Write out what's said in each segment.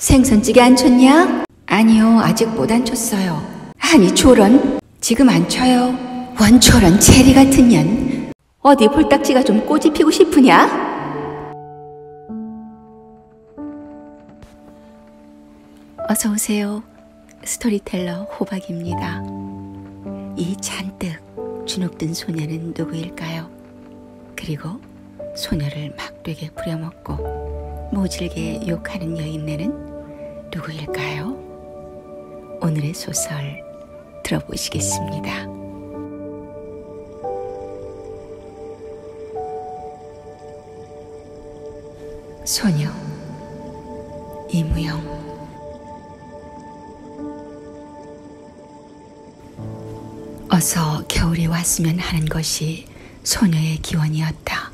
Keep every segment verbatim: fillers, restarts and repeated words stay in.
생선찌개 안 쳤냐? 아니요, 아직 못 안 쳤어요. 아니 초런, 지금 안 쳐요. 원초런 체리 같은 년. 어디 폴딱지가 좀 꼬지 피고 싶으냐? 어서오세요. 스토리텔러 호박입니다. 이 잔뜩 주눅든 소녀는 누구일까요? 그리고 소녀를 막되게 부려먹고 모질게 욕하는 여인네는 누구일까요? 오늘의 소설 들어보시겠습니다. 소녀, 이무영. 어서 겨울이 왔으면 하는 것이 소녀의 기원이었다.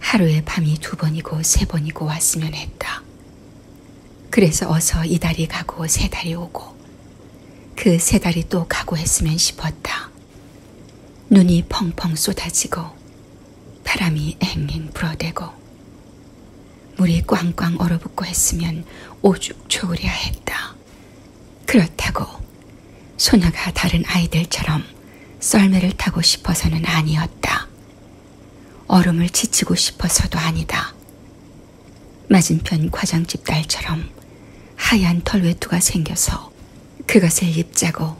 하루의 밤이 두 번이고 세 번이고 왔으면 했다. 그래서 어서 이 달이 가고 세 달이 오고 그 세 달이 또 가고 했으면 싶었다. 눈이 펑펑 쏟아지고 바람이 앵앵 불어대고 물이 꽝꽝 얼어붙고 했으면 오죽 좋으랴 했다. 그렇다고 소녀가 다른 아이들처럼 썰매를 타고 싶어서는 아니었다. 얼음을 지치고 싶어서도 아니다. 맞은편 과장집 딸처럼 하얀 털외투가 생겨서 그것을 입자고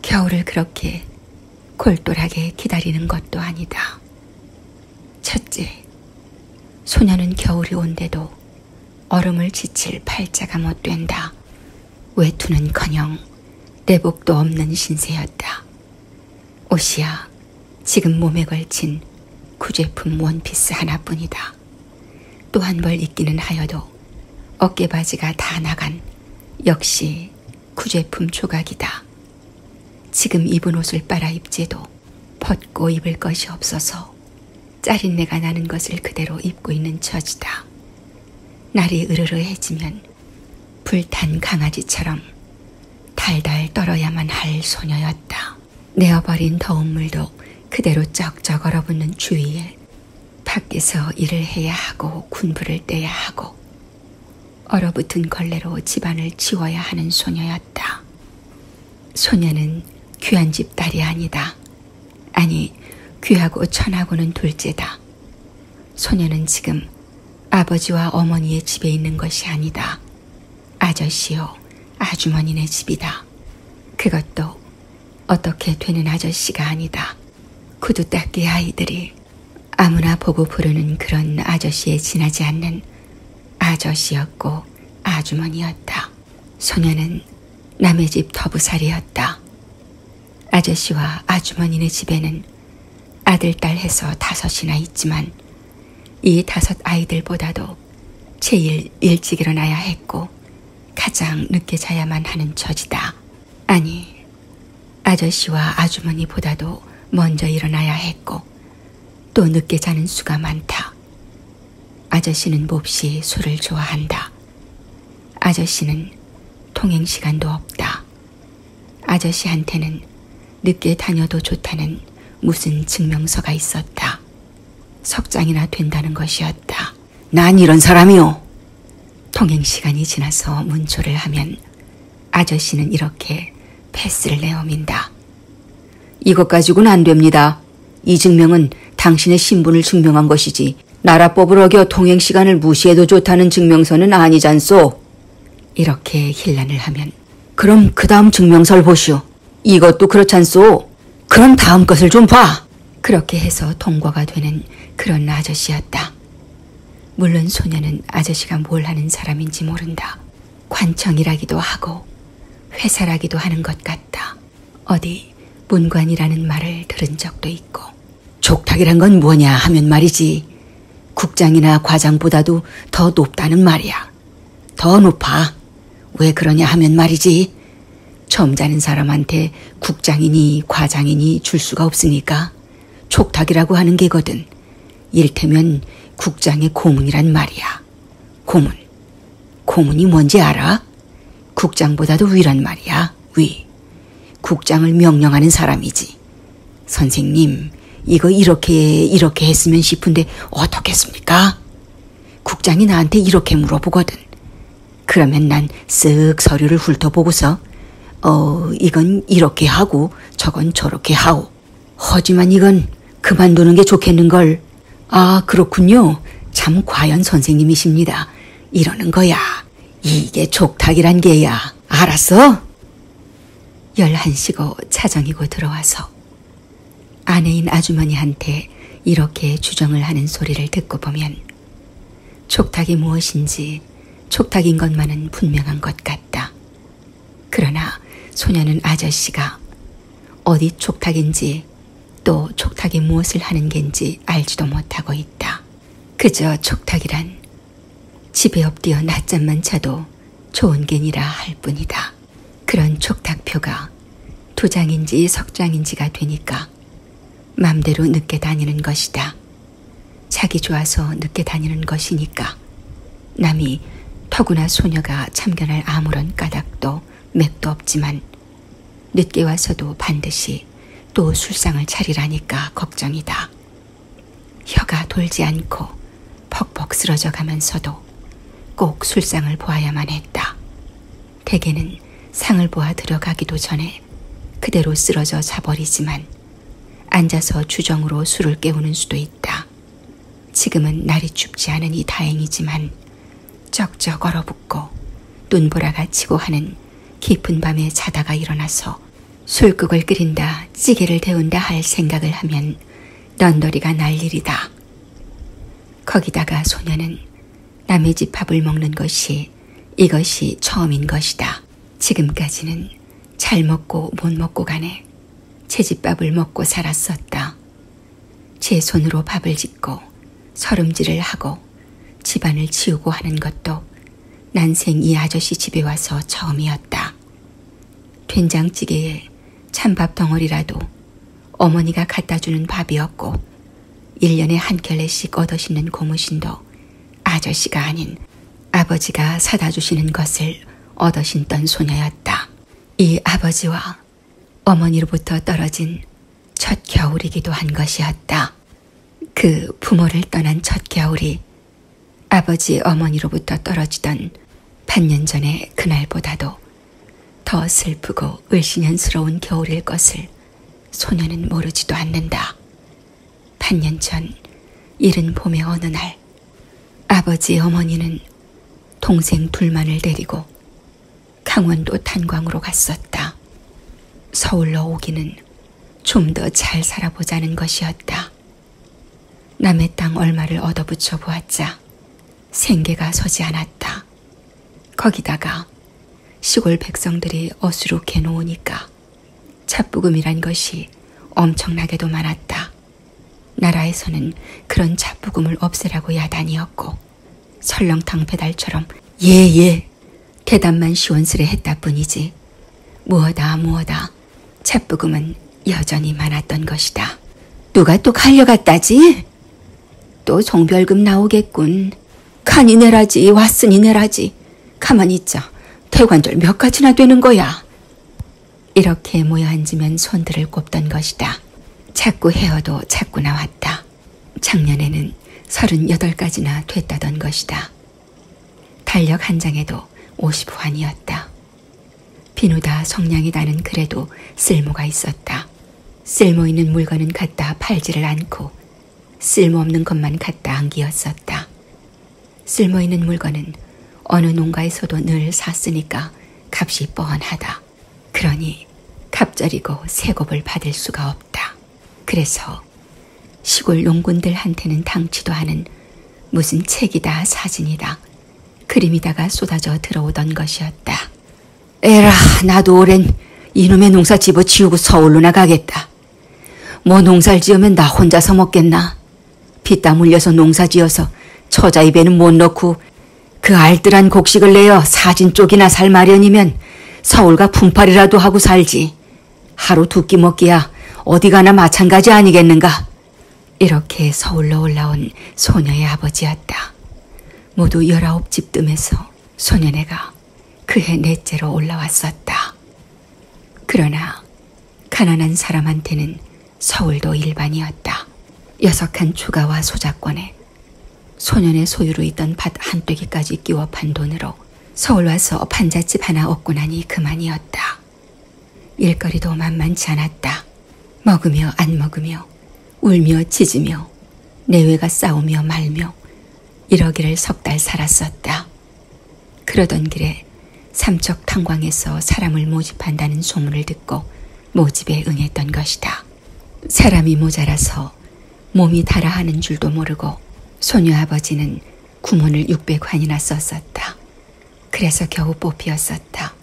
겨울을 그렇게 골똘하게 기다리는 것도 아니다. 첫째, 소녀는 겨울이 온데도 얼음을 지칠 팔자가 못 된다. 외투는커녕 내복도 없는 신세였다. 옷이야 지금 몸에 걸친 구제품 원피스 하나뿐이다. 또 한 벌 입기는 하여도 어깨바지가 다 나간 역시 구제품 조각이다. 지금 입은 옷을 빨아입지도 벗고 입을 것이 없어서 짜릿내가 나는 것을 그대로 입고 있는 처지다. 날이 으르르해지면 불탄 강아지처럼 달달 떨어야만 할 소녀였다. 내어버린 더운 물도 그대로 쩍쩍 얼어붙는 추위에 밖에서 일을 해야 하고 군부를 떼야 하고 얼어붙은 걸레로 집안을 치워야 하는 소녀였다. 소녀는 귀한 집 딸이 아니다. 아니, 귀하고 천하고는 둘째다. 소녀는 지금 아버지와 어머니의 집에 있는 것이 아니다. 아저씨요, 아주머니네 집이다. 그것도 어떻게 되는 아저씨가 아니다. 구두 닦기 아이들이 아무나 보고 부르는 그런 아저씨에 지나지 않는 아저씨였고 아주머니였다. 소녀는 남의 집 더부살이었다. 아저씨와 아주머니네 집에는 아들, 딸 해서 다섯이나 있지만 이 다섯 아이들보다도 제일 일찍 일어나야 했고 가장 늦게 자야만 하는 처지다. 아니, 아저씨와 아주머니보다도 먼저 일어나야 했고 또 늦게 자는 수가 많다. 아저씨는 몹시 술을 좋아한다. 아저씨는 통행시간도 없다. 아저씨한테는 늦게 다녀도 좋다는 무슨 증명서가 있었다. 석 장이나 된다는 것이었다. 난 이런 사람이요. 통행시간이 지나서 문초를 하면 아저씨는 이렇게 패스를 내어민다. 이것 가지고는 안 됩니다. 이 증명은 당신의 신분을 증명한 것이지 나라법을 어겨 통행시간을 무시해도 좋다는 증명서는 아니잖소. 이렇게 힐난을 하면 그럼 그 다음 증명서를 보시오. 이것도 그렇잖소. 그럼 다음 것을 좀 봐. 그렇게 해서 통과가 되는 그런 아저씨였다. 물론 소녀는 아저씨가 뭘 하는 사람인지 모른다. 관청이라기도 하고 회사라기도 하는 것 같다. 어디 문관이라는 말을 들은 적도 있고. 족탁이란 건 뭐냐 하면 말이지 국장이나 과장보다도 더 높다는 말이야. 더 높아. 왜 그러냐 하면 말이지 점잖은 사람한테 국장이니 과장이니 줄 수가 없으니까 족탁이라고 하는 게거든. 이를테면 국장의 고문이란 말이야. 고문. 고문이 뭔지 알아? 국장보다도 위란 말이야. 위. 국장을 명령하는 사람이지. 선생님, 이거 이렇게 이렇게 했으면 싶은데 어떻겠습니까? 국장이 나한테 이렇게 물어보거든. 그러면 난 쓱 서류를 훑어보고서 어 이건 이렇게 하고 저건 저렇게 하오. 하지만 이건 그만두는 게 좋겠는걸. 아 그렇군요. 참 과연 선생님이십니다. 이러는 거야. 이게 족탁이란 게야. 알았어? 열한 시고 차정이고 들어와서 아내인 아주머니한테 이렇게 주정을 하는 소리를 듣고 보면 촉탁이 무엇인지 촉탁인 것만은 분명한 것 같다. 그러나 소녀는 아저씨가 어디 촉탁인지 또 촉탁이 무엇을 하는 겐지 알지도 못하고 있다. 그저 촉탁이란 집에 엎드려 낮잠만 자도 좋은 겐이라 할 뿐이다. 그런 촉탁표가 두 장인지 석 장인지가 되니까 맘대로 늦게 다니는 것이다. 자기 좋아서 늦게 다니는 것이니까 남이 더구나 소녀가 참견할 아무런 까닭도 맥도 없지만 늦게 와서도 반드시 또 술상을 차리라니까 걱정이다. 혀가 돌지 않고 퍽퍽 쓰러져 가면서도 꼭 술상을 보아야만 했다. 대개는 상을 보아 들어가기도 전에 그대로 쓰러져 자버리지만 앉아서 주정으로 술을 깨우는 수도 있다. 지금은 날이 춥지 않으니 다행이지만 쩍쩍 얼어붙고 눈보라가 치고 하는 깊은 밤에 자다가 일어나서 술국을 끓인다, 찌개를 데운다 할 생각을 하면 넌더리가 날 일이다. 거기다가 소녀는 남의 집 밥을 먹는 것이 이것이 처음인 것이다. 지금까지는 잘 먹고 못 먹고 간에 제 집밥을 먹고 살았었다. 제 손으로 밥을 짓고 서름질을 하고 집안을 치우고 하는 것도 난생 이 아저씨 집에 와서 처음이었다. 된장찌개에 찬밥 덩어리라도 어머니가 갖다주는 밥이었고 일 년에 한 켤레씩 얻어 싣는 고무신도 아저씨가 아닌 아버지가 사다 주시는 것을 얻어 신던 소녀였다. 이 아버지와 어머니로부터 떨어진 첫 겨울이기도 한 것이었다. 그 부모를 떠난 첫 겨울이 아버지 어머니로부터 떨어지던 반년 전의 그날보다도 더 슬프고 을씨년스러운 겨울일 것을 소녀는 모르지도 않는다. 반년 전 이른 봄의 어느 날 아버지 어머니는 동생 둘만을 데리고 강원도 탄광으로 갔었다. 서울로 오기는 좀 더 잘 살아보자는 것이었다. 남의 땅 얼마를 얻어붙여 보았자 생계가 서지 않았다. 거기다가 시골 백성들이 어수룩해 놓으니까 잡부금이란 것이 엄청나게도 많았다. 나라에서는 그런 잡부금을 없애라고 야단이었고 설렁탕 배달처럼 예예 대답만 시원스레 했다뿐이지 무어다 무어다 잡부금은 여전히 많았던 것이다. 누가 또 갈려갔다지? 또 종별금 나오겠군. 칸이 내라지 왔으니 내라지. 가만히 있자. 대관절 몇 가지나 되는 거야. 이렇게 모여 앉으면 손들을 꼽던 것이다. 자꾸 헤어도 자꾸 나왔다. 작년에는 서른여덟 가지나 됐다던 것이다. 달력 한 장에도 오십 환이었다. 비누다 성냥이다는 그래도 쓸모가 있었다. 쓸모있는 물건은 갖다 팔지를 않고 쓸모없는 것만 갖다 안기었었다. 쓸모있는 물건은 어느 농가에서도 늘 샀으니까 값이 뻔하다. 그러니 갑절이고 세곱을 받을 수가 없다. 그래서 시골 농군들한테는 당치도 않은 무슨 책이다 사진이다 그림이다가 쏟아져 들어오던 것이었다. 에라 나도 오랜 이놈의 농사 집어치우고 서울로 나가겠다. 뭐 농사를 지으면 나 혼자서 먹겠나. 빚다 물려서 농사 지어서 처자 입에는 못 넣고 그 알뜰한 곡식을 내어 사진 쪽이나 살 마련이면 서울가 분팔이라도 하고 살지. 하루 두 끼 먹기야 어디 가나 마찬가지 아니겠는가. 이렇게 서울로 올라온 소녀의 아버지였다. 모두 열아홉 집뜸에서 소녀네가 그해 넷째로 올라왔었다. 그러나 가난한 사람한테는 서울도 일반이었다. 여석한 추가와 소작권에 소년의 소유로 있던 밭 한 떼기까지 끼워 판 돈으로 서울 와서 판잣집 하나 얻고 나니 그만이었다. 일거리도 만만치 않았다. 먹으며 안 먹으며 울며 짖으며 내외가 싸우며 말며 이러기를 석 달 살았었다. 그러던 길에 삼척 탄광에서 사람을 모집한다는 소문을 듣고 모집에 응했던 것이다. 사람이 모자라서 몸이 달아하는 줄도 모르고 소녀 아버지는 구문을 육백 환이나 썼었다. 그래서 겨우 뽑히었었다.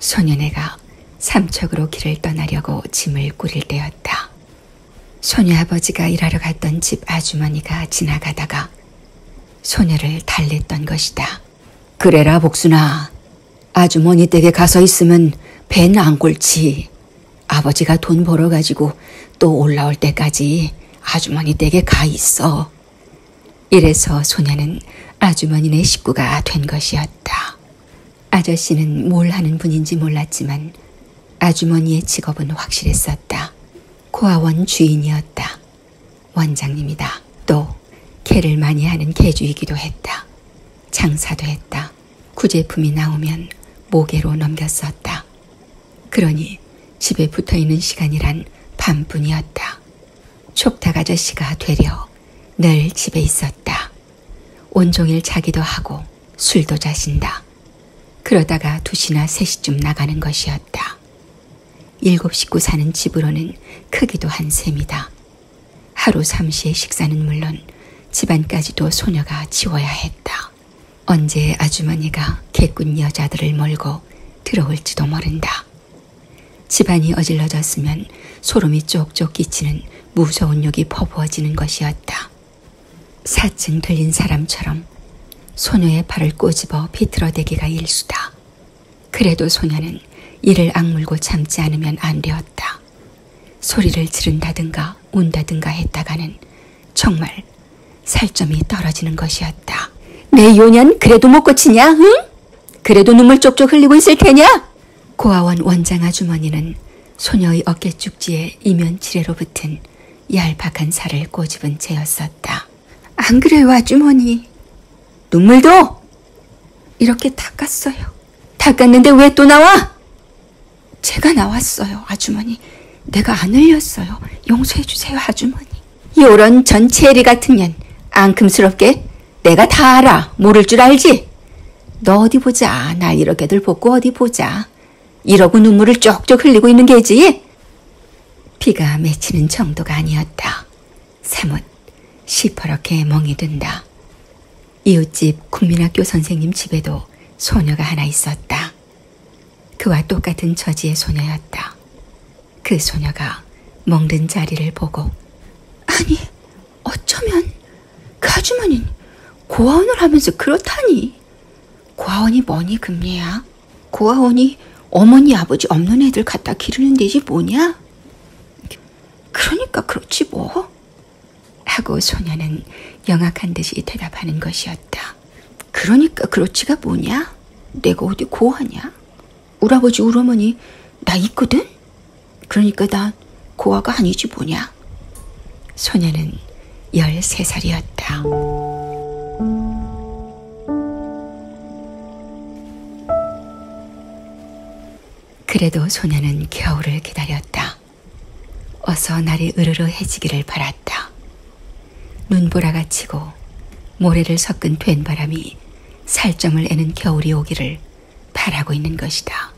소녀네가 삼척으로 길을 떠나려고 짐을 꾸릴 때였다. 소녀 아버지가 일하러 갔던 집 아주머니가 지나가다가 소녀를 달랬던 것이다. 그래라 복순아, 아주머니 댁에 가서 있으면 배는 안 꼴지. 아버지가 돈 벌어가지고 또 올라올 때까지 아주머니 댁에 가 있어. 이래서 소녀는 아주머니네 식구가 된 것이었다. 아저씨는 뭘 하는 분인지 몰랐지만 아주머니의 직업은 확실했었다. 고아원 주인이었다. 원장님이다. 또 개를 많이 하는 개주이기도 했다. 장사도 했다. 구제품이 나오면 모개로 넘겼었다. 그러니 집에 붙어있는 시간이란 밤뿐이었다. 촉탁 아저씨가 되려 늘 집에 있었다. 온종일 자기도 하고 술도 자신다. 그러다가 두시나 세시쯤 나가는 것이었다. 일곱 식구 사는 집으로는 크기도 한 셈이다. 하루 삼시의 식사는 물론 집안까지도 소녀가 치워야 했다. 언제 아주머니가 개꾼 여자들을 몰고 들어올지도 모른다. 집안이 어질러졌으면 소름이 쪽쪽 끼치는 무서운 욕이 퍼부어지는 것이었다. 사층 들린 사람처럼 소녀의 팔을 꼬집어 비틀어대기가 일수다. 그래도 소녀는 이를 악물고 참지 않으면 안 되었다. 소리를 지른다든가 운다든가 했다가는 정말 살점이 떨어지는 것이었다. 내 요년 그래도 못 고치냐? 응? 그래도 눈물 쪽쪽 흘리고 있을 테냐? 고아원 원장 아주머니는 소녀의 어깨죽지에 이면치레로 붙은 얄팍한 살을 꼬집은 채였었다. 안 그래요 아주머니. 눈물도? 이렇게 닦았어요. 닦았는데 왜 또 나와? 제가 나왔어요 아주머니. 내가 안 흘렸어요. 용서해 주세요 아주머니. 요런 전체리 같은 년 앙큼스럽게. 내가 다 알아. 모를 줄 알지? 너 어디 보자. 나 이렇게들 벗고 어디 보자. 이러고 눈물을 쪽쪽 흘리고 있는 게지? 피가 맺히는 정도가 아니었다. 사뭇 시퍼렇게 멍이 든다. 이웃집 국민학교 선생님 집에도 소녀가 하나 있었다. 그와 똑같은 처지의 소녀였다. 그 소녀가 멍든 자리를 보고 아니 어쩌면 그 아주머니는 고아원을 하면서 그렇다니. 고아원이 뭐니 금리야? 고아원이 어머니 아버지 없는 애들 갖다 기르는 데지 뭐냐? 그러니까 그렇지 뭐. 하고 소녀는 영악한 듯이 대답하는 것이었다. 그러니까 그렇지가 뭐냐? 내가 어디 고아냐? 우라버지 우라머니 나 있거든? 그러니까 난 고아가 아니지 뭐냐? 소녀는 열세 살이었다. 그래도 소녀는 겨울을 기다렸다. 어서 날이 으르르 해지기를 바랐다. 눈보라가 치고 모래를 섞은 된바람이 살점을 애는 겨울이 오기를 바라고 있는 것이다.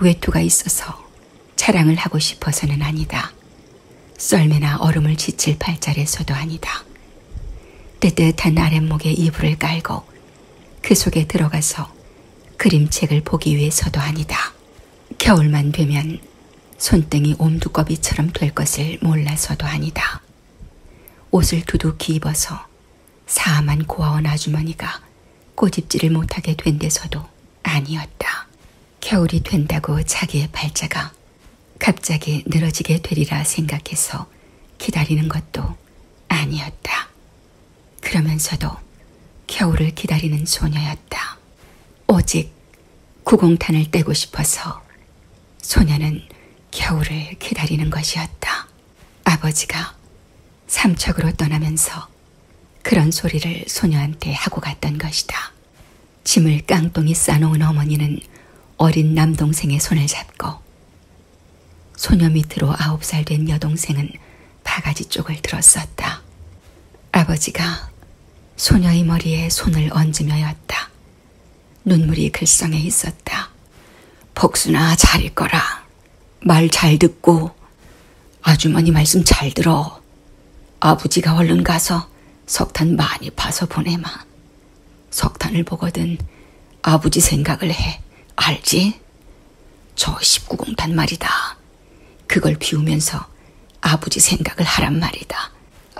외투가 있어서 자랑을 하고 싶어서는 아니다. 썰매나 얼음을 지칠 팔자리에서도 아니다. 뜨뜻한 아랫목에 이불을 깔고 그 속에 들어가서 그림책을 보기 위해서도 아니다. 겨울만 되면 손등이 옴두꺼비처럼 될 것을 몰라서도 아니다. 옷을 두둑히 입어서 사암한 고아원 아주머니가 꼬집지를 못하게 된 데서도 아니었다. 겨울이 된다고 자기의 팔자가 갑자기 늘어지게 되리라 생각해서 기다리는 것도 아니었다. 그러면서도 겨울을 기다리는 소녀였다. 오직 구공탄을 떼고 싶어서 소녀는 겨울을 기다리는 것이었다. 아버지가 삼척으로 떠나면서 그런 소리를 소녀한테 하고 갔던 것이다. 짐을 깡통에 싸놓은 어머니는 어린 남동생의 손을 잡고 소녀 밑으로 아홉 살 된 여동생은 바가지 쪽을 들었었다. 아버지가 소녀의 머리에 손을 얹으며였다. 눈물이 글썽에 있었다. 복순아, 잘 읽거라. 말 잘 듣고 아주머니 말씀 잘 들어. 아버지가 얼른 가서 석탄 많이 파서 보내마. 석탄을 보거든 아버지 생각을 해. 알지? 저 십구공탄 말이다. 그걸 비우면서 아버지 생각을 하란 말이다.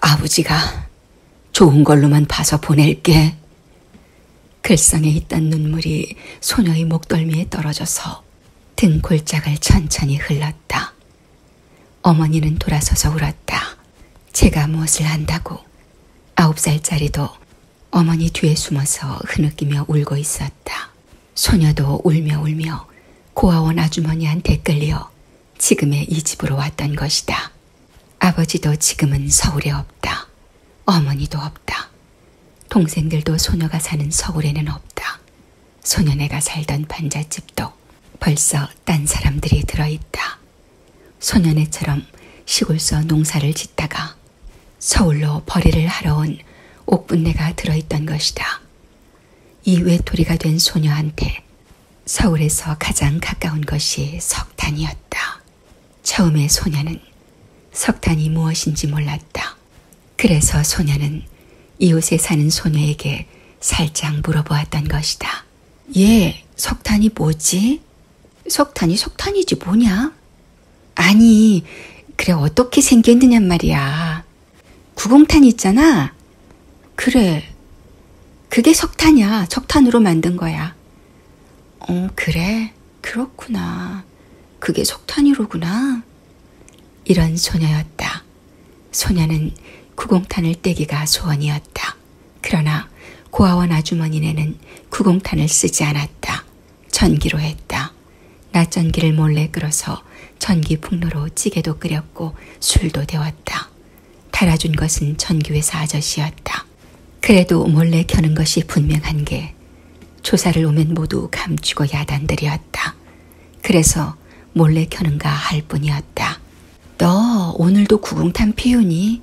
아버지가 좋은 걸로만 파서 보낼게. 글썽에 있던 눈물이 소녀의 목덜미에 떨어져서 등골짝을 천천히 흘렀다. 어머니는 돌아서서 울었다. 제가 무엇을 한다고. 아홉 살짜리도 어머니 뒤에 숨어서 흐느끼며 울고 있었다. 소녀도 울며 울며 고아원 아주머니한테 끌려 지금의 이 집으로 왔던 것이다. 아버지도 지금은 서울에 없다. 어머니도 없다. 동생들도 소녀가 사는 서울에는 없다. 소녀네가 살던 반잣집도 벌써 딴 사람들이 들어있다. 소녀네처럼 시골서 농사를 짓다가 서울로 벌이를 하러 온 옥분네가 들어있던 것이다. 이 외톨이가 된 소녀한테 서울에서 가장 가까운 것이 석탄이었다. 처음에 소녀는 석탄이 무엇인지 몰랐다. 그래서 소녀는 이웃에 사는 소녀에게 살짝 물어보았던 것이다. 얘, 석탄이 뭐지? 석탄이 석탄이지 뭐냐? 아니, 그래 어떻게 생겼느냐 말이야. 구공탄 있잖아. 그래, 그게 석탄이야. 석탄으로 만든 거야. 어, 그래, 그렇구나. 그게 석탄이로구나. 이런 소녀였다. 소녀는 구공탄을 떼기가 소원이었다. 그러나 고아원 아주머니네는 구공탄을 쓰지 않았다. 전기로 했다. 낮전기를 몰래 끌어서 전기 풍로로 찌개도 끓였고 술도 데웠다. 달아준 것은 전기회사 아저씨였다. 그래도 몰래 켜는 것이 분명한 게 조사를 오면 모두 감추고 야단들이었다. 그래서 몰래 켜는가 할 뿐이었다. 너 오늘도 구공탄 피우니?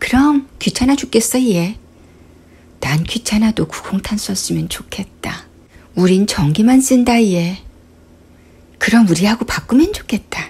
그럼 귀찮아 죽겠어 얘. 난 귀찮아도 구공탄 썼으면 좋겠다. 우린 전기만 쓴다 얘. 그럼 우리하고 바꾸면 좋겠다.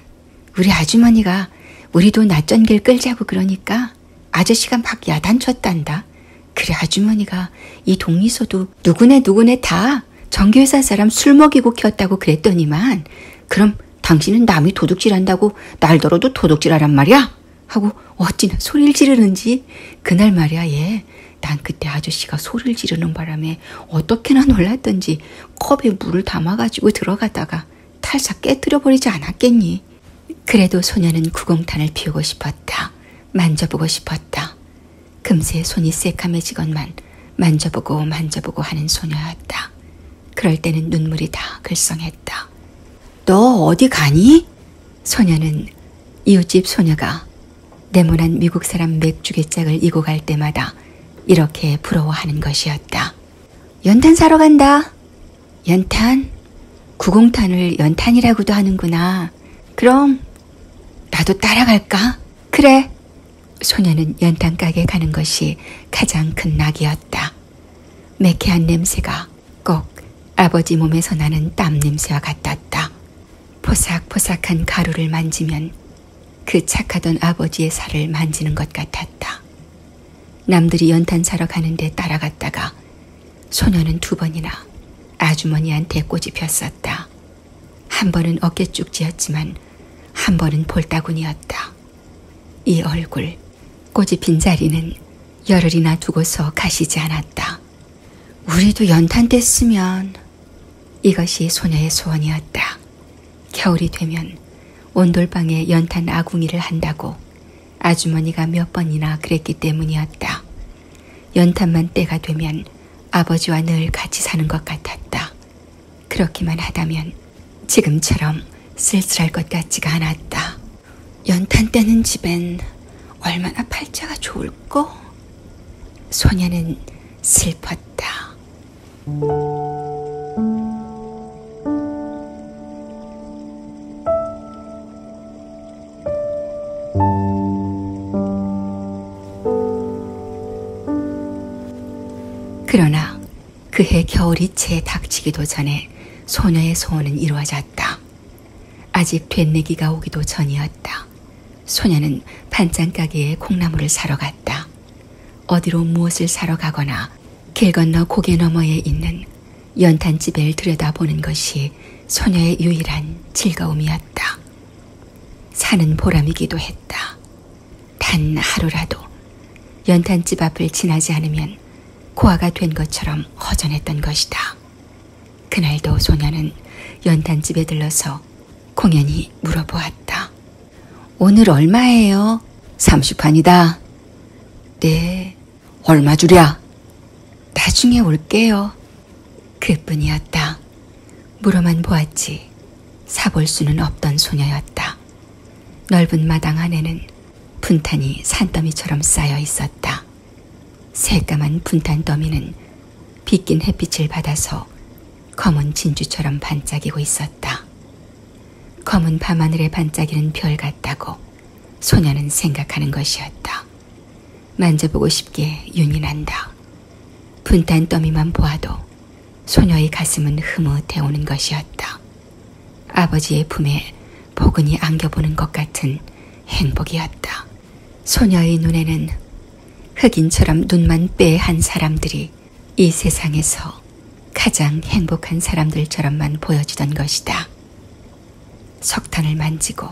우리 아주머니가 우리도 낮전기를 끌자고 그러니까 아저씨가 막 야단쳤단다. 그래 아주머니가 이 동리서도 누구네 누구네 다 전기회사 사람 술 먹이고 키웠다고 그랬더니만 그럼 당신은 남이 도둑질한다고 날더러도 도둑질하란 말이야? 하고 어찌나 소리를 지르는지. 그날 말이야 얘, 난 그때 아저씨가 소리를 지르는 바람에 어떻게나 놀랐던지 컵에 물을 담아가지고 들어가다가 탈싹 깨뜨려버리지 않았겠니? 그래도 소녀는 구공탄을 피우고 싶었다. 만져보고 싶었다. 금세 손이 새카매지건만 만져보고 만져보고 하는 소녀였다. 그럴 때는 눈물이 다 글썽했다. 너 어디 가니? 소녀는 이웃집 소녀가 네모난 미국 사람 맥주개짝을 이고 갈 때마다 이렇게 부러워하는 것이었다. 연탄 사러 간다. 연탄? 구공탄을 연탄이라고도 하는구나. 그럼 나도 따라갈까? 그래. 소녀는 연탄 가게 가는 것이 가장 큰 낙이었다. 매캐한 냄새가 꼭 아버지 몸에서 나는 땀 냄새와 같았다. 포삭포삭한 가루를 만지면 그 착하던 아버지의 살을 만지는 것 같았다. 남들이 연탄 사러 가는데 따라갔다가 소녀는 두 번이나 아주머니한테 꼬집혔었다. 한 번은 어깨죽지였지만 한 번은 볼따구니였다. 이 얼굴, 꼬집힌 자리는 열흘이나 두고서 가시지 않았다. 우리도 연탄 뗐으면. 이것이 소녀의 소원이었다. 겨울이 되면 온돌방에 연탄 아궁이를 한다고 아주머니가 몇 번이나 그랬기 때문이었다. 연탄만 때가 되면 아버지와 늘 같이 사는 것 같았다. 그렇기만 하다면 지금처럼 쓸쓸할 것 같지가 않았다. 연탄 떼는 집엔 얼마나 팔자가 좋을꼬? 소녀는 슬펐다. 그러나 그해 겨울이 채 닥치기도 전에 소녀의 소원은 이루어졌다. 아직 뱃내기가 오기도 전이었다. 소녀는 반찬가게에 콩나물을 사러 갔다. 어디로 무엇을 사러 가거나 길 건너 고개 너머에 있는 연탄집을 들여다보는 것이 소녀의 유일한 즐거움이었다. 사는 보람이기도 했다. 단 하루라도 연탄집 앞을 지나지 않으면 고아가 된 것처럼 허전했던 것이다. 그날도 소녀는 연탄집에 들러서 공연히 물어보았다. 오늘 얼마예요? 삼십 판이다. 네, 얼마 주랴? 나중에 올게요. 그뿐이었다. 물어만 보았지 사볼 수는 없던 소녀였다. 넓은 마당 안에는 분탄이 산더미처럼 쌓여 있었다. 새까만 분탄 더미는 빗긴 햇빛을 받아서 검은 진주처럼 반짝이고 있었다. 검은 밤하늘에 반짝이는 별 같다고 소녀는 생각하는 것이었다. 만져보고 싶게 윤이 난다. 분탄 더미만 보아도 소녀의 가슴은 흐뭇해오는 것이었다. 아버지의 품에 포근히 안겨보는 것 같은 행복이었다. 소녀의 눈에는 흑인처럼 눈만 빼한 사람들이 이 세상에서 가장 행복한 사람들처럼만 보여지던 것이다. 석탄을 만지고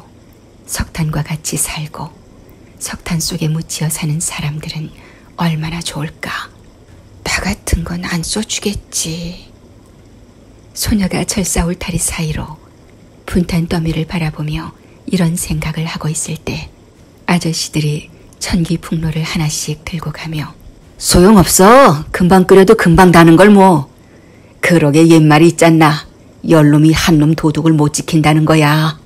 석탄과 같이 살고 석탄 속에 묻히어 사는 사람들은 얼마나 좋을까. 나 같은 건 안 써주겠지. 소녀가 철사 울타리 사이로 분탄 더미를 바라보며 이런 생각을 하고 있을 때 아저씨들이 전기 풍로를 하나씩 들고 가며 소용없어. 금방 끓여도 금방 다는 걸 뭐. 그러게 옛말이 있잖나. 열놈이 한놈 도둑을 못 지킨다는 거야.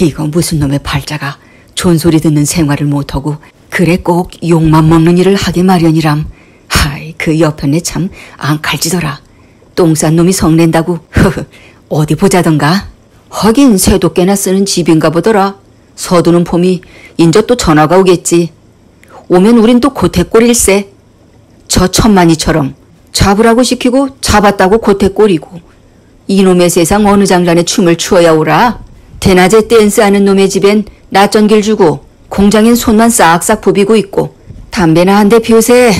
이거 무슨 놈의 팔자가 존소리 듣는 생활을 못하고 그래 꼭 욕만 먹는 일을 하게 마련이람. 하이, 그 옆편에 참 안 칼지더라. 똥 싼 놈이 성낸다고. 허허, 어디 보자던가. 하긴 새도 깨나 쓰는 집인가 보더라. 서두는 봄이 인저 또 전화가 오겠지. 오면 우린 또 고태꼴일세. 저 천만이처럼 잡으라고 시키고 잡았다고 고태꼴이고. 이놈의 세상 어느 장단에 춤을 추어야 오라. 대낮에 댄스하는 놈의 집엔 낮전길 주고 공장엔 손만 싹싹 부비고 있고 담배나 한 대 피우세.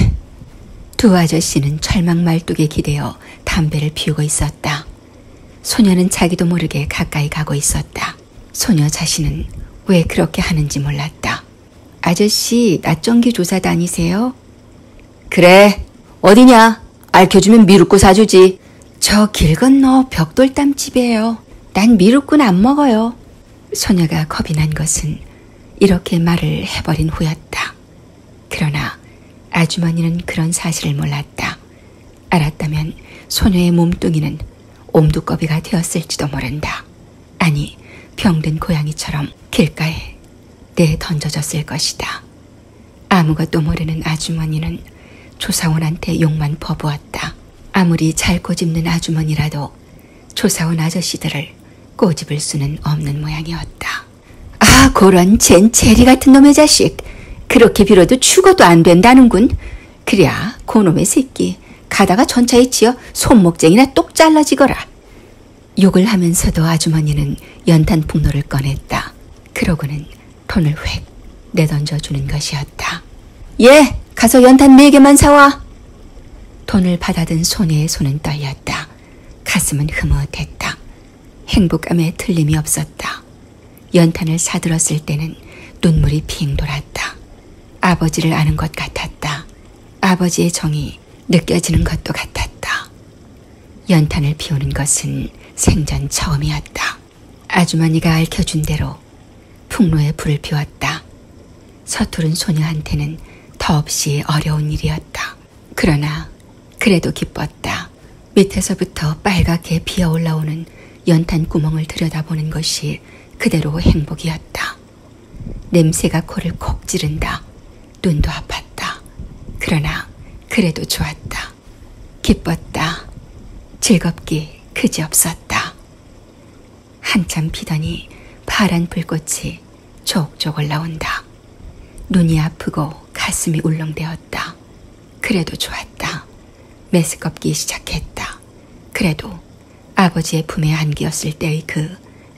두 아저씨는 철망 말뚝에 기대어 담배를 피우고 있었다. 소녀는 자기도 모르게 가까이 가고 있었다. 소녀 자신은 왜 그렇게 하는지 몰랐다. 아저씨, 낮전기 조사 다니세요? 그래, 어디냐? 알켜주면 미루꾸 사주지. 저 길 건너 벽돌담집이에요. 난 미루꾸는 안 먹어요. 소녀가 겁이 난 것은 이렇게 말을 해버린 후였다. 그러나 아주머니는 그런 사실을 몰랐다. 알았다면 소녀의 몸뚱이는 옴두꺼비가 되었을지도 모른다. 아니, 병든 고양이처럼 길가에 내던져졌을 것이다. 아무것도 모르는 아주머니는 조사원한테 욕만 퍼부었다. 아무리 잘 꼬집는 아주머니라도 조사원 아저씨들을 꼬집을 수는 없는 모양이었다. 아, 그런 젠 제리 같은 놈의 자식. 그렇게 빌어도 죽어도 안 된다는군. 그랴 그놈의 새끼 가다가 전차에 치여 손목쟁이나 똑 잘라지거라. 욕을 하면서도 아주머니는 연탄 풍로를 꺼냈다. 그러고는 돈을 획 내던져주는 것이었다. 예, 가서 연탄 네 개만 사와. 돈을 받아든 소녀의 손은 떨렸다. 가슴은 흐뭇했다. 행복감에 틀림이 없었다. 연탄을 사들었을 때는 눈물이 핑 돌았다. 아버지를 아는 것 같았다. 아버지의 정이 느껴지는 것도 같았다. 연탄을 피우는 것은 생전 처음이었다. 아주머니가 알켜준 대로 풍로에 불을 피웠다. 서투른 소녀한테는 더없이 어려운 일이었다. 그러나 그래도 기뻤다. 밑에서부터 빨갛게 피어올라오는 연탄 구멍을 들여다보는 것이 그대로 행복이었다. 냄새가 코를 콕 찌른다. 눈도 아팠다. 그러나 그래도 좋았다. 기뻤다. 즐겁기 그지없었다. 한참 피더니 파란 불꽃이 족족 올라온다. 눈이 아프고 가슴이 울렁대었다. 그래도 좋았다. 메스껍기 시작했다. 그래도 아버지의 품에 안기었을 때의 그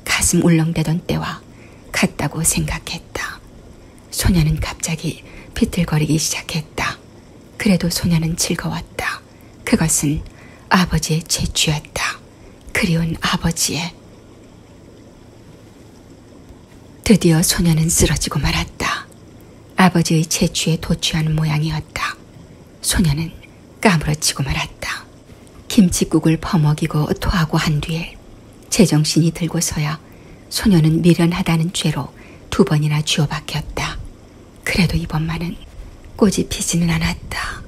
가슴 울렁대던 때와 같다고 생각했다. 소녀는 갑자기 비틀거리기 시작했다. 그래도 소녀는 즐거웠다. 그것은 아버지의 재취였다. 그리운 아버지의. 드디어 소녀는 쓰러지고 말았다. 아버지의 재취에 도취한 모양이었다. 소녀는 까무러치고 말았다. 김칫국을 퍼먹이고 토하고 한 뒤에 제정신이 들고서야 소녀는 미련하다는 죄로 두 번이나 쥐어박혔다. 그래도 이번만은 꽃이 피지는 않았다.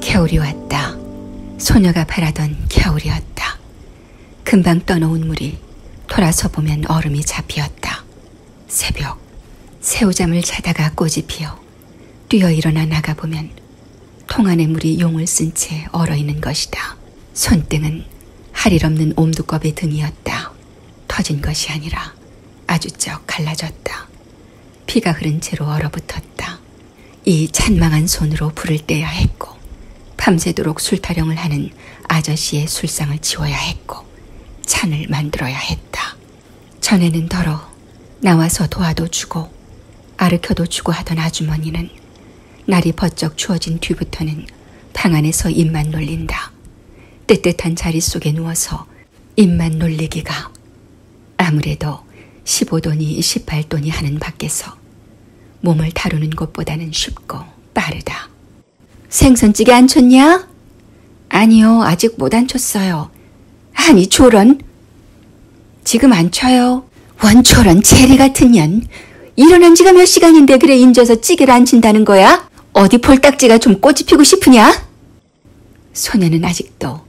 겨울이 왔다. 소녀가 바라던 겨울이었다. 금방 떠놓은 물이 돌아서 보면 얼음이 잡히었다. 새벽, 새우잠을 자다가 꽃이 피어 뛰어 일어나 나가보면 통 안의 물이 용을 쓴 채 얼어있는 것이다. 손등은 할일 없는 옴두껍의 등이었다. 터진 것이 아니라 아주 쩍 갈라졌다. 피가 흐른 채로 얼어붙었다. 이 찬망한 손으로 불을 떼야 했고 밤새도록 술타령을 하는 아저씨의 술상을 치워야 했고 찬을 만들어야 했다. 전에는 더러 나와서 도와도 주고 아르켜도 주고 하던 아주머니는 날이 번쩍 추워진 뒤부터는 방 안에서 입만 놀린다. 뜨뜻한 자리 속에 누워서 입만 놀리기가 아무래도 십오 도니 십팔 도니 하는 밖에서 몸을 다루는 것보다는 쉽고 빠르다. 생선찌개 안 쳤냐? 아니요, 아직 못 안 쳤어요. 아니, 초런? 지금 안 쳐요. 원초런 체리 같은 년. 일어난 지가 몇 시간인데 그래 인져서 찌개를 안 친다는 거야? 어디 폴딱지가 좀 꽃이 피고 싶으냐? 소녀는 아직도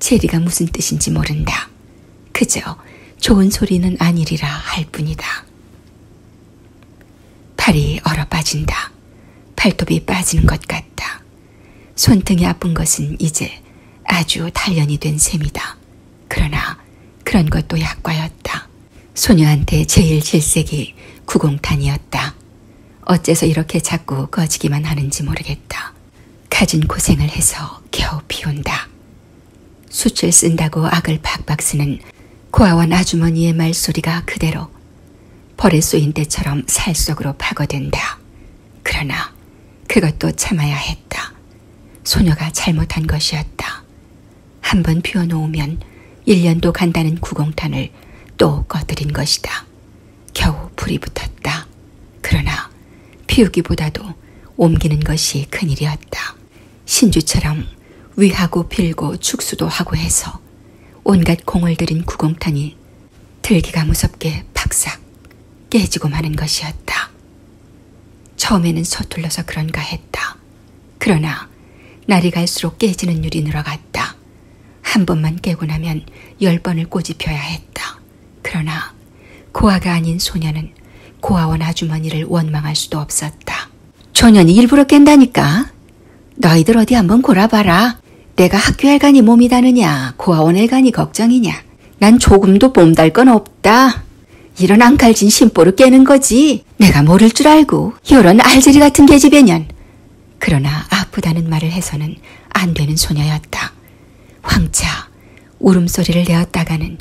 체리가 무슨 뜻인지 모른다. 그저 좋은 소리는 아니리라 할 뿐이다. 팔이 얼어 빠진다. 팔톱이 빠지는 것 같다. 손등이 아픈 것은 이제 아주 단련이 된 셈이다. 그러나 그런 것도 약과였다. 소녀한테 제일 질색이 구공탄이었다. 어째서 이렇게 자꾸 꺼지기만 하는지 모르겠다. 가진 고생을 해서 겨우 피운다. 숯을 쓴다고 악을 박박 쓰는 고아원 아주머니의 말소리가 그대로 벌에 쏘인 때처럼 살 속으로 파고든다. 그러나 그것도 참아야 했다. 소녀가 잘못한 것이었다. 한번 피워놓으면 일 년도 간다는 구공탄을 또 꺼뜨린 것이다. 겨우 불이 붙었다. 그러나 피우기보다도 옮기는 것이 큰일이었다. 신주처럼 위하고 빌고 축수도 하고 해서 온갖 공을 들인 구공탄이 들기가 무섭게 팍삭 깨지고 마는 것이었다. 처음에는 서툴러서 그런가 했다. 그러나 날이 갈수록 깨지는 율이 늘어갔다. 한 번만 깨고 나면 열 번을 꼬집혀야 했다. 그러나 고아가 아닌 소녀는 고아원 아주머니를 원망할 수도 없었다. 소년이 일부러 깬다니까. 너희들 어디 한번 골아봐라. 내가 학교 엘간이 몸이 다느냐 고아원 엘간이 걱정이냐. 난 조금도 뽐달 건 없다. 이런 앙칼진 심보로 깨는 거지. 내가 모를 줄 알고. 이런 알제리 같은 계집애년. 그러나 아프다는 말을 해서는 안 되는 소녀였다. 황차 울음소리를 내었다가는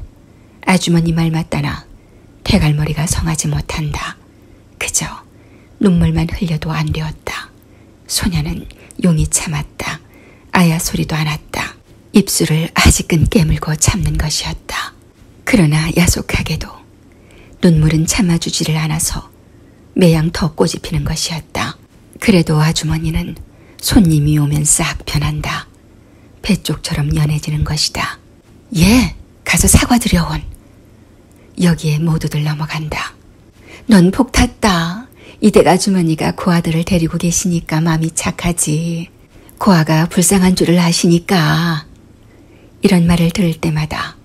아주머니 말 맞다나 대갈머리가 성하지 못한다. 그저 눈물만 흘려도 안 되었다. 소녀는 용이 참았다. 아야 소리도 않았다. 입술을 아직은 깨물고 참는 것이었다. 그러나 야속하게도 눈물은 참아주지를 않아서 매양 더 꼬집히는 것이었다. 그래도 아주머니는 손님이 오면 싹 변한다. 배쪽처럼 연해지는 것이다. 예, 가서 사과드려온. 여기에 모두들 넘어간다. 넌 복 탔다. 이댁 아주머니가 고아들을 데리고 계시니까 마음이 착하지. 고아가 불쌍한 줄을 아시니까. 이런 말을 들을 때마다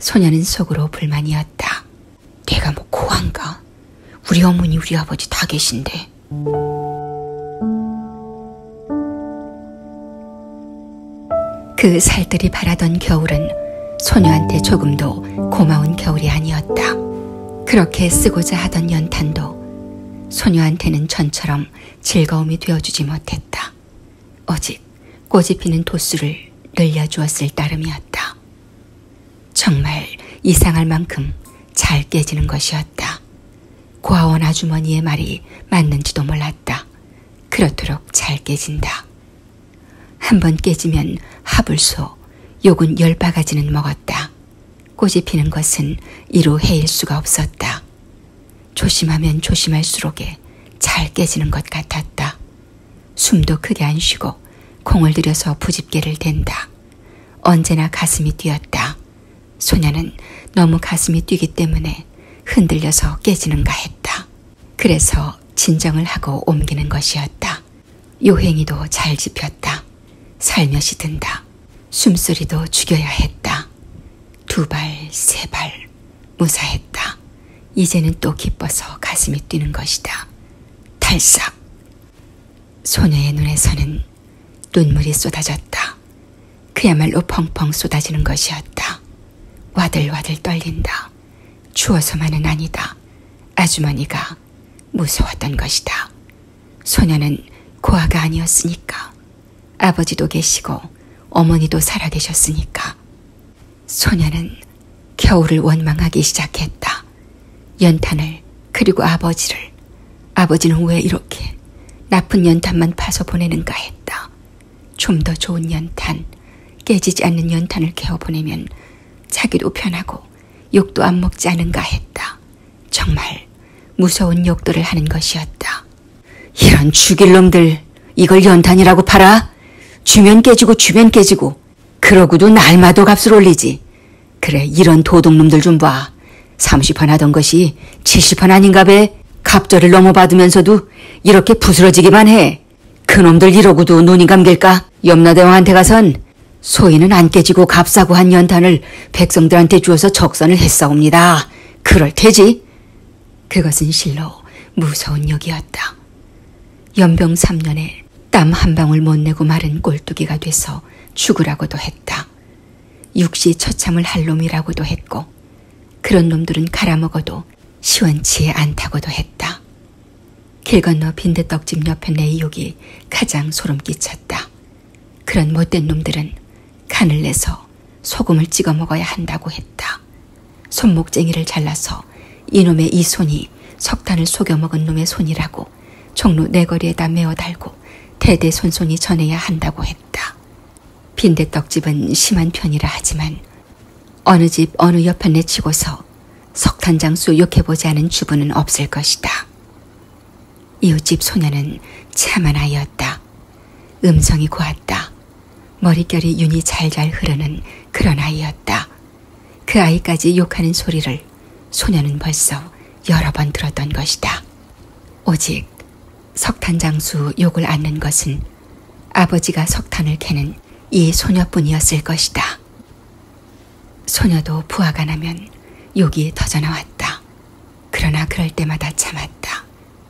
소녀는 속으로 불만이었다. 내가 뭐 고아인가? 우리 어머니 우리 아버지 다 계신데. 그 살들이 바라던 겨울은 소녀한테 조금도 고마운 겨울이 아니었다. 그렇게 쓰고자 하던 연탄도 소녀한테는 전처럼 즐거움이 되어주지 못했다. 오직 꽃이 피는 도수를 늘려주었을 따름이었다. 정말 이상할 만큼 잘 깨지는 것이었다. 고아원 아주머니의 말이 맞는지도 몰랐다. 그렇도록 잘 깨진다. 한번 깨지면 하불소, 욕은 열 바가지는 먹었다. 꽃이 피는 것은 이루 해일 수가 없었다. 조심하면 조심할수록에 잘 깨지는 것 같았다. 숨도 크게 안 쉬고 공을 들여서 부집개를 댄다. 언제나 가슴이 뛰었다. 소녀는 너무 가슴이 뛰기 때문에 흔들려서 깨지는가 했다. 그래서 진정을 하고 옮기는 것이었다. 요행이도 잘 짚였다. 살며시 든다. 숨소리도 죽여야 했다. 두 발, 세 발, 무사했다. 이제는 또 기뻐서 가슴이 뛰는 것이다. 탈삭! 소녀의 눈에서는 눈물이 쏟아졌다. 그야말로 펑펑 쏟아지는 것이었다. 와들와들 떨린다. 추워서만은 아니다. 아주머니가 무서웠던 것이다. 소녀는 고아가 아니었으니까. 아버지도 계시고 어머니도 살아계셨으니까. 소녀는 겨울을 원망하기 시작했다. 연탄을, 그리고 아버지를. 아버지는 왜 이렇게 나쁜 연탄만 파서 보내는가 했다. 좀 더 좋은 연탄, 깨지지 않는 연탄을 개어 보내면 자기도 편하고 욕도 안 먹지 않은가 했다. 정말 무서운 욕도를 하는 것이었다. 이런 죽일 놈들, 이걸 연탄이라고 팔아? 주면 깨지고 주면 깨지고 그러고도 날마다 값을 올리지. 그래, 이런 도둑놈들 좀 봐. 삼십 원 하던 것이 칠십 원 아닌가 배. 갑절을 넘어받으면서도 이렇게 부스러지기만 해. 그놈들 이러고도 눈이 감길까? 염라대왕한테 가선 소인은 안 깨지고 값싸고 한 연탄을 백성들한테 주어서 적선을 했사옵니다. 그럴 테지. 그것은 실로 무서운 역이었다. 연병 삼 년에 땀 한 방울 못 내고 마른 꼴뚜기가 돼서 죽으라고도 했다. 육시 처참을 할 놈이라고도 했고, 그런 놈들은 갈아먹어도 시원치 않다고도 했다. 길 건너 빈대떡집 옆에 내 욕이 가장 소름 끼쳤다. 그런 못된 놈들은 간을 내서 소금을 찍어 먹어야 한다고 했다. 손목쟁이를 잘라서 이놈의 이 손이 석탄을 속여 먹은 놈의 손이라고 종로 네거리에다 메어 달고 대대손손이 전해야 한다고 했다. 빈대떡집은 심한 편이라 하지만 어느 집 어느 옆에 내치고서 석탄장수 욕해보지 않은 주부는 없을 것이다. 이웃집 소녀는 참한 아이였다. 음성이 고왔다. 머릿결이 윤이 잘잘 흐르는 그런 아이였다. 그 아이까지 욕하는 소리를 소녀는 벌써 여러 번 들었던 것이다. 오직 석탄장수 욕을 앓는 것은 아버지가 석탄을 캐는 이 소녀뿐이었을 것이다. 소녀도 부화가 나면 욕이 터져나왔다. 그러나 그럴 때마다 참았다.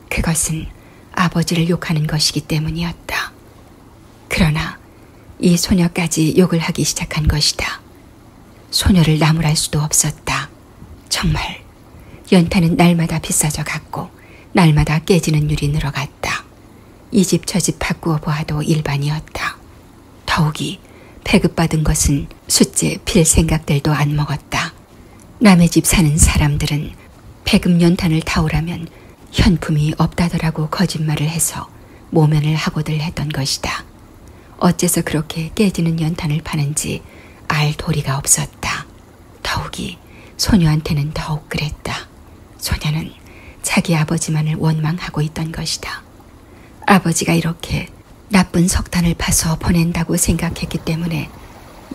그것은 아버지를 욕하는 것이기 때문이었다. 그러나 이 소녀까지 욕을 하기 시작한 것이다. 소녀를 나무랄 수도 없었다. 정말 연탄은 날마다 비싸져 갔고 날마다 깨지는 율이 늘어갔다. 이 집 저 집 바꾸어 보아도 일반이었다. 더욱이 배급받은 것은 숫째 필 생각들도 안 먹었다. 남의 집 사는 사람들은 배급 연탄을 타오라면 현품이 없다더라고 거짓말을 해서 모면을 하고들 했던 것이다. 어째서 그렇게 깨지는 연탄을 파는지 알 도리가 없었다. 더욱이 소녀한테는 더욱 그랬다. 소녀는 자기 아버지만을 원망하고 있던 것이다. 아버지가 이렇게 나쁜 석탄을 파서 보낸다고 생각했기 때문에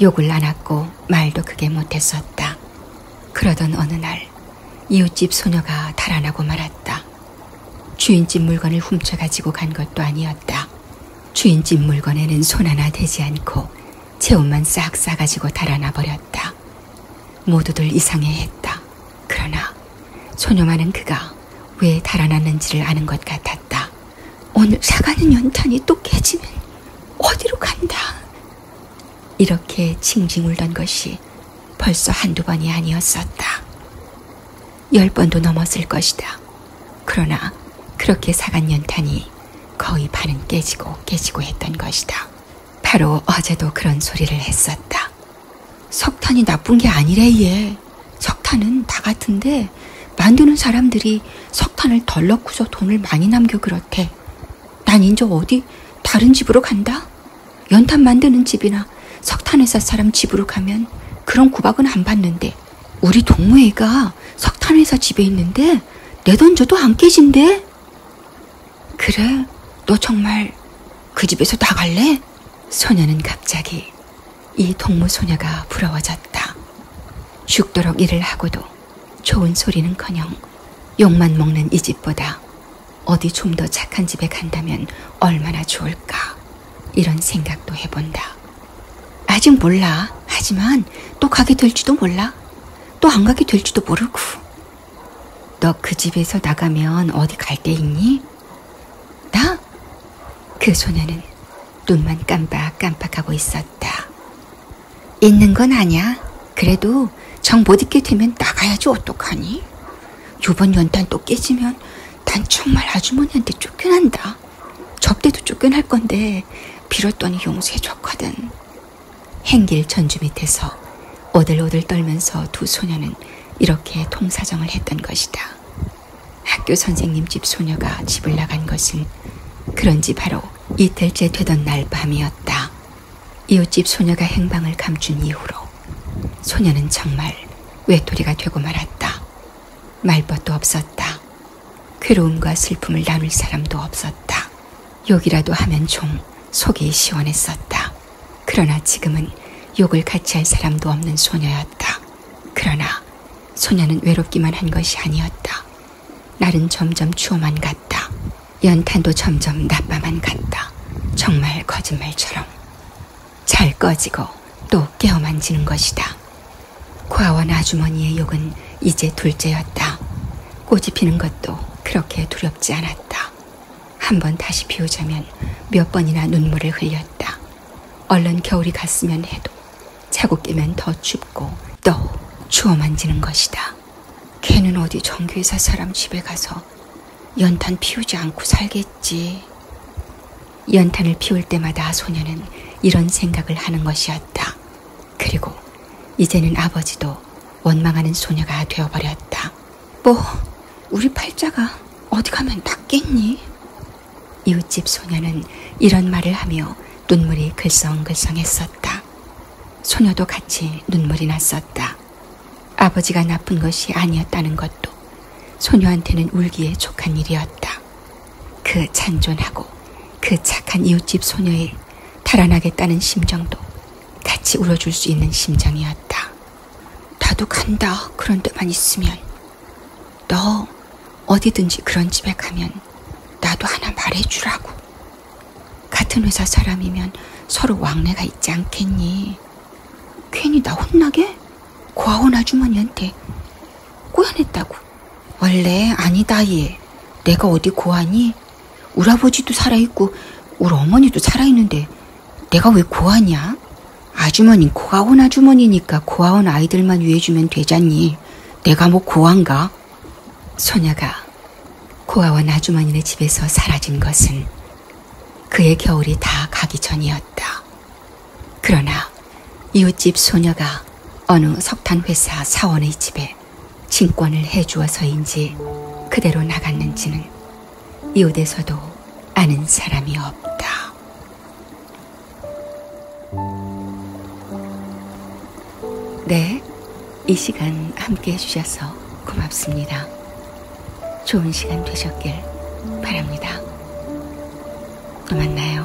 욕을 안 했고 말도 크게 못했었다. 그러던 어느 날 이웃집 소녀가 달아나고 말았다. 주인집 물건을 훔쳐가지고 간 것도 아니었다. 주인집 물건에는 손 하나 대지 않고 제 옷만 싹 싸가지고 달아나 버렸다. 모두들 이상해했다. 그러나 소녀만은 그가 왜 달아났는지를 아는 것 같았다. 오늘 사가는 연탄이 또 깨지면 어디로 간다. 이렇게 징징 울던 것이 벌써 한두 번이 아니었었다. 열 번도 넘었을 것이다. 그러나 그렇게 사간 연탄이 거의 반은 깨지고 깨지고 했던 것이다. 바로 어제도 그런 소리를 했었다. 석탄이 나쁜 게 아니래 얘. 석탄은 다 같은데 만드는 사람들이 석탄을 덜 넣고서 돈을 많이 남겨 그렇대. 난 인제 어디 다른 집으로 간다. 연탄 만드는 집이나 석탄 회사 사람 집으로 가면 그런 구박은 안 받는데 우리 동무애가 석탄 회사 집에 있는데 내 돈 줘도 안 깨진대. 그래? 너 정말 그 집에서 나갈래? 소녀는 갑자기 이 동무 소녀가 부러워졌다. 죽도록 일을 하고도 좋은 소리는커녕 욕만 먹는 이 집보다 어디 좀 더 착한 집에 간다면 얼마나 좋을까 이런 생각도 해본다. 아직 몰라. 하지만 또 가게 될지도 몰라. 또 안 가게 될지도 모르고. 너 그 집에서 나가면 어디 갈 데 있니? 나? 그 소녀는 눈만 깜빡깜빡하고 있었다. 있는 건 아니야. 그래도 정 못 있게 되면 나가야지 어떡하니? 요번 연탄 또 깨지면 난 정말 아주머니한테 쫓겨난다. 접대도 쫓겨날 건데 빌었더니 용서해줬거든. 행길 전주 밑에서 오들오들 떨면서 두 소녀는 이렇게 통사정을 했던 것이다. 학교 선생님 집 소녀가 집을 나간 것은 그런지 바로 이틀째 되던 날 밤이었다. 이웃집 소녀가 행방을 감춘 이후로 소녀는 정말 외톨이가 되고 말았다. 말벗도 없었다. 괴로움과 슬픔을 나눌 사람도 없었다. 욕이라도 하면 좀 속이 시원했었다. 그러나 지금은 욕을 같이 할 사람도 없는 소녀였다. 그러나 소녀는 외롭기만 한 것이 아니었다. 날은 점점 추워만 갔다. 연탄도 점점 낮밤만 갔다. 정말 거짓말처럼. 잘 꺼지고 또 깨어만지는 것이다. 고아원 아주머니의 욕은 이제 둘째였다. 꽃이 피는 것도 그렇게 두렵지 않았다. 한번 다시 피우자면 몇 번이나 눈물을 흘렸다. 얼른 겨울이 갔으면 해도 자고 깨면 더 춥고 또 추워만지는 것이다. 걔는 어디 정교회사 사람 집에 가서 연탄 피우지 않고 살겠지. 연탄을 피울 때마다 소녀는 이런 생각을 하는 것이었다. 그리고 이제는 아버지도 원망하는 소녀가 되어버렸다. 뭐 우리 팔자가 어디 가면 낫겠니? 이웃집 소녀는 이런 말을 하며 눈물이 글썽글썽했었다. 소녀도 같이 눈물이 났었다. 아버지가 나쁜 것이 아니었다는 것도 소녀한테는 울기에 족한 일이었다. 그 잔존하고 그 착한 이웃집 소녀의 달아나겠다는 심정도 같이 울어줄 수 있는 심정이었다. 나도 간다. 그런 데만 있으면. 너 어디든지 그런 집에 가면 나도 하나 말해주라고. 같은 회사 사람이면 서로 왕래가 있지 않겠니? 괜히 나 혼나게? 고아원 아주머니한테 꼬연했다고. 원래 아니다 얘. 내가 어디 고아니? 우리 아버지도 살아있고 우리 어머니도 살아있는데 내가 왜 고아냐? 아주머니 고아원 아주머니니까 고아원 아이들만 위해주면 되잖니. 내가 뭐 고아인가? 소녀가 고아원 아주머니네 집에서 사라진 것은 그의 겨울이 다 가기 전이었다. 그러나 이웃집 소녀가 어느 석탄회사 사원의 집에 진권을 해주어서인지 그대로 나갔는지는 이웃에서도 아는 사람이 없다. 네, 이 시간 함께 해주셔서 고맙습니다. 좋은 시간 되셨길 바랍니다. 또 만나요.